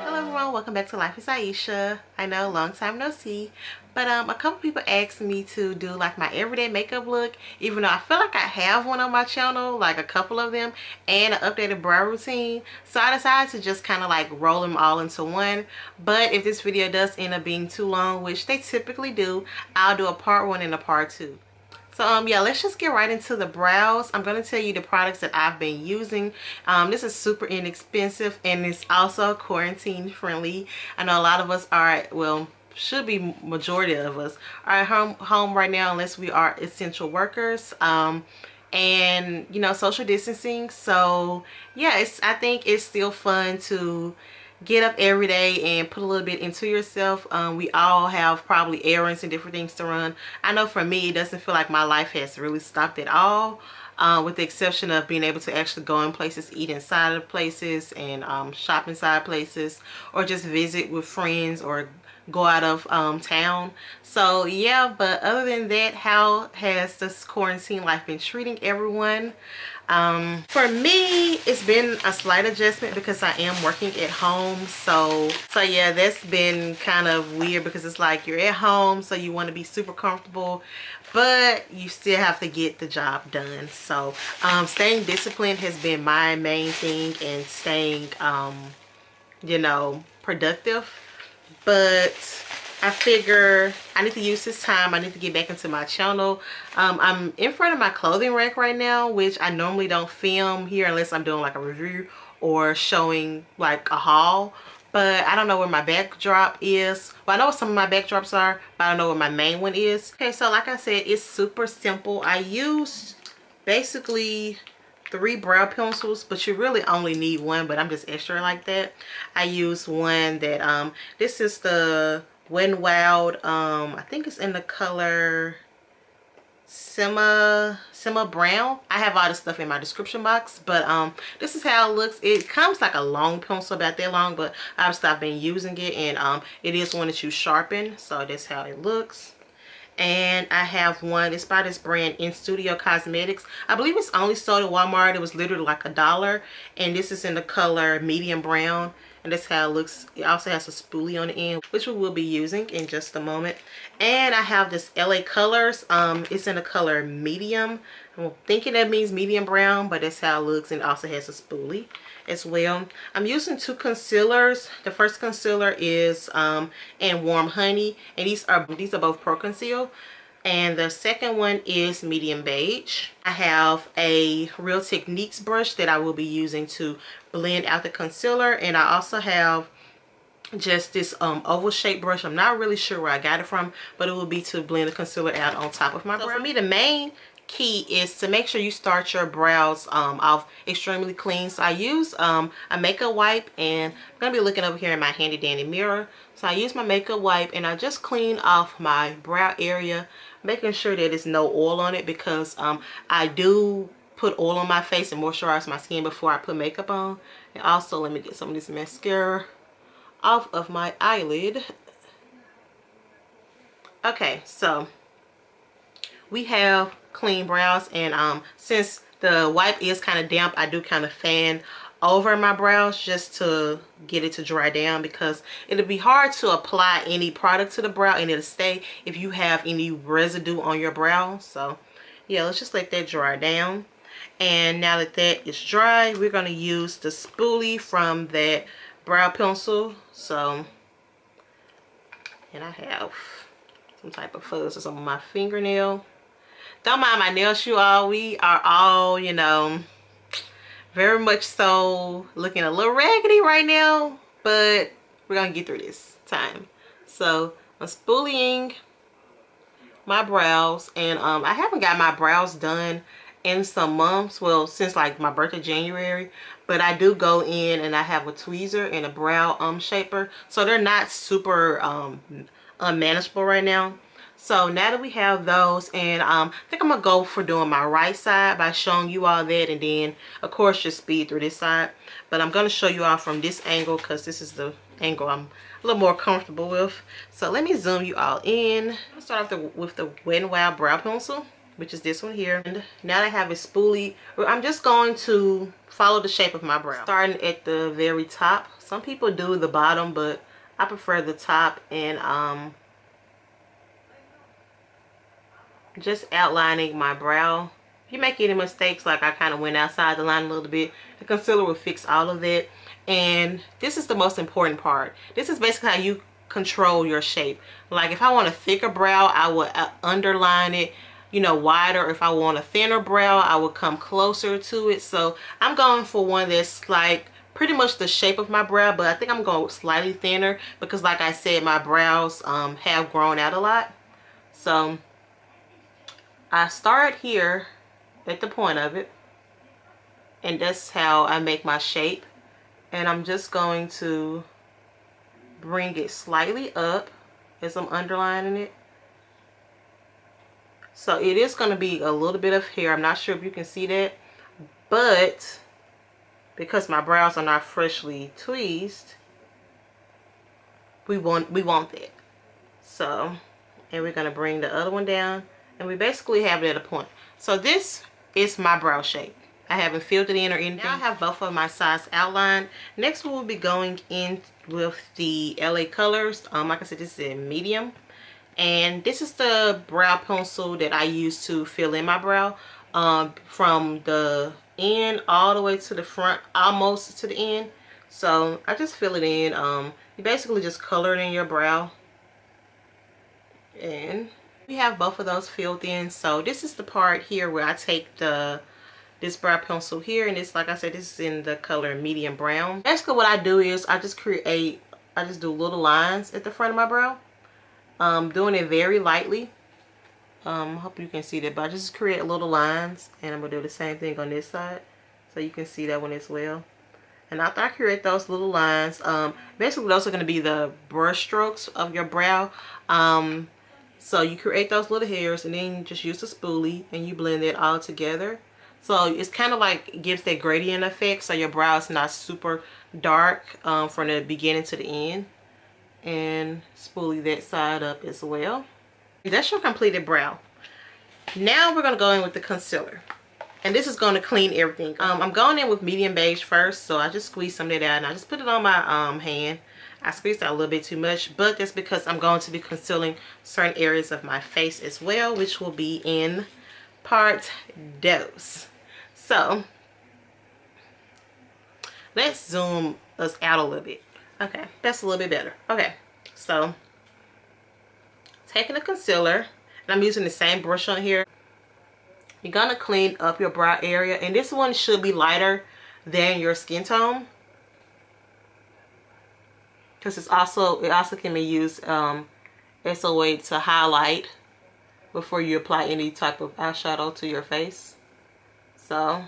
Hello everyone, welcome back to Life as Aisha. I know, long time no see, but a couple people asked me to do like my everyday makeup look, even though I feel like I have one on my channel, like a couple of them, and an updated brow routine. So I decided to just kind of like roll them all into one. But if this video does end up being too long, which they typically do, I'll do a part one and a part two. So yeah, let's just get right into the brows. I'm going to tell you the products that I've been using. This is super inexpensive and it's also quarantine friendly. I know a lot of us are, well, should be majority of us are at home right now unless we are essential workers. And you know, social distancing. So yeah, I think it's still fun to get up every day and put a little bit into yourself. We all have probably errands and different things to run. I know for me, it doesn't feel like my life has really stopped at all, with the exception of being able to actually go in places, eat inside of places, and shop inside places, or just visit with friends or go out of town. So yeah, but other than that, how has this quarantine life been treating everyone? For me, it's been a slight adjustment because I am working at home. So yeah, that's been kind of weird because it's like you're at home, so you want to be super comfortable, but you still have to get the job done. So staying disciplined has been my main thing, and staying, you know, productive. But I figure I need to use this time. I need to get back into my channel. I'm in front of my clothing rack right now, which I normally don't film here unless I'm doing like a review or showing like a haul. But I don't know where my backdrop is. Well, I know what some of my backdrops are, but I don't know where my main one is. Okay, so like I said, it's super simple. I use basically 3 brow pencils, but you really only need one, but I'm just extra like that. I use one that this is the WetNWild, I think it's in the color Simmer Brown. I have all this stuff in my description box, but this is how it looks. It comes like a long pencil, about that long, but obviously I've been using it, and it is one that you sharpen, so that's how it looks. And I have one, it's by this brand In Studio Cosmetics. I believe it's only sold at Walmart. It was literally like $1, and this is in the color medium brown, and that's how it looks. It also has a spoolie on the end, which we will be using in just a moment. And I have this LA Colors, it's in the color medium. I'm thinking that means medium brown, but that's how it looks, and it also has a spoolie as well. I'm using 2 concealers. The first concealer is in Warm Honey, and these are both Pro Conceal, and the second one is Medium Beige. I have a Real Techniques brush that I will be using to blend out the concealer, and I also have just this oval shaped brush. I'm not really sure where I got it from, but it will be to blend the concealer out on top of my brow. So for me, the main key is to make sure you start your brows off extremely clean. So I use a makeup wipe, and I'm gonna be looking over here in my handy dandy mirror. So I use my makeup wipe and I just clean off my brow area, making sure that there's no oil on it, because I do put oil on my face and moisturize my skin before I put makeup on. And also, let me get some of this mascara off of my eyelid. Okay, so we have clean brows, and since the wipe is kind of damp, I do kind of fan over my brows just to get it to dry down, because it'll be hard to apply any product to the brow and it'll stay if you have any residue on your brow. So yeah, let's just let that dry down. And now that that is dry, we're going to use the spoolie from that brow pencil. So, and I have some type of fuzz or some on my fingernail. Don't mind my nails, you all. We are all, you know, very much so looking a little raggedy right now, but we're gonna get through this time. So I'm spooling my brows, and I haven't got my brows done in some months, well, since like my birthday, January. But I do go in and I have a tweezer and a brow shaper, so they're not super unmanageable right now. So now that we have those, and I think I'm gonna go for doing my right side by showing you all that, and then of course just speed through this side. But I'm gonna show you all from this angle because this is the angle I'm a little more comfortable with. So let me zoom you all in. I'm gonna start off with the WetNWild brow pencil. which is this one here. And now I have a spoolie. I'm just going to follow the shape of my brow, starting at the very top. Some people do the bottom, but I prefer the top, and just outlining my brow. If you make any mistakes, like I kind of went outside the line a little bit, the concealer will fix all of that. And this is the most important part. This is basically how you control your shape. Like if I want a thicker brow, I will underline it, you know, wider. If I want a thinner brow, I will come closer to it. So I'm going for one that's like pretty much the shape of my brow, but I think I'm going slightly thinner because, like I said, my brows have grown out a lot. So I start here at the point of it, and that's how I make my shape. And I'm just going to bring it slightly up as I'm underlining it. So it is going to be a little bit of hair. I'm not sure if you can see that, but because my brows are not freshly tweezed, we want that. So, and we're going to bring the other one down, and we basically have it at a point. So this is my brow shape. I haven't filled it in or anything. Now I have both of my sides outlined. Next we'll be going in with the LA Colors. Like I said, this is in medium. And this is the brow pencil that I use to fill in my brow. From the end all the way to the front, almost to the end. So I just fill it in. You basically just color it in your brow. And we have both of those filled in. So this is the part here where I take this brow pencil here, and it's, like I said, this is in the color medium brown. Basically what I do is I just do little lines at the front of my brow, doing it very lightly. Hope you can see that, but I just create little lines, and I'm gonna do the same thing on this side so you can see that one as well. And after I create those little lines, basically those are gonna be the brush strokes of your brow. So you create those little hairs, and then you just use the spoolie and you blend it all together. So it's kind of like it gives that gradient effect, so your brow is not super dark from the beginning to the end. And spoolie that side up as well. That's your completed brow. Now we're going to go in with the concealer. And this is going to clean everything. I'm going in with medium beige first, so I just squeezed some of that out, and I just put it on my hand. I squeezed out a little bit too much, but that's because I'm going to be concealing certain areas of my face as well, which will be in part dos. So let's zoom us out a little bit. Okay, that's a little bit better. Okay, so taking the concealer, and I'm using the same brush on here. You're gonna clean up your brow area, and this one should be lighter than your skin tone because it also can be used as a way to highlight before you apply any type of eyeshadow to your face. So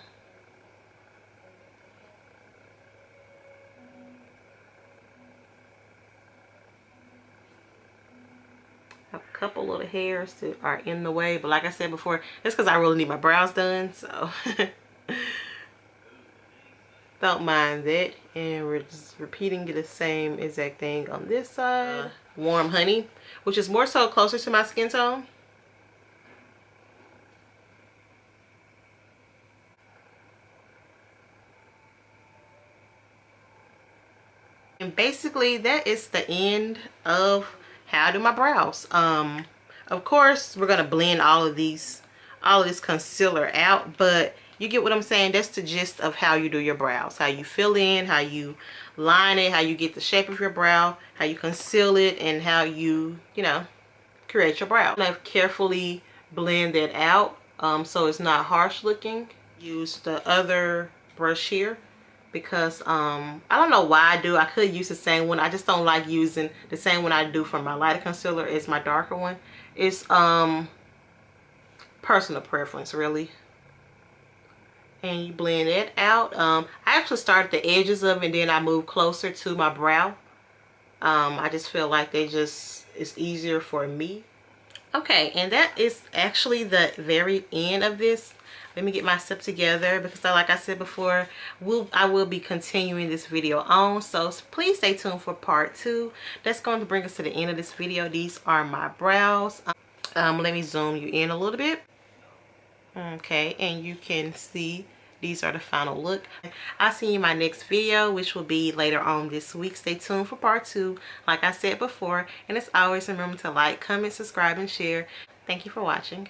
a couple little hairs that are in the way, but like I said before, it's because I really need my brows done, so don't mind that. And we're just repeating the same exact thing on this side. Warm honey, which is more so closer to my skin tone. And basically that is the end of how I do my brows. Of course we're gonna blend all of this concealer out, but you get what I'm saying. That's the gist of how you do your brows, how you fill in, how you line it, how you get the shape of your brow, how you conceal it, and how you know, create your brow. I'm gonna carefully blend that out so it's not harsh looking. Use the other brush here, because I don't know why I could use the same one. I just don't like using the same one I do for my lighter concealer as my darker one. It's personal preference, really. And you blend it out. I actually start at the edges of it, and then I move closer to my brow. I just feel like it's easier for me. Okay, and that is actually the very end of this. Let me get myself together, because like I said before, I will be continuing this video on. So please stay tuned for part 2. That's going to bring us to the end of this video. These are my brows. Let me zoom you in a little bit. Okay, and you can see these are the final look. I'll see you in my next video, which will be later on this week. Stay tuned for part 2, like I said before. And as always, remember to like, comment, subscribe, and share. Thank you for watching.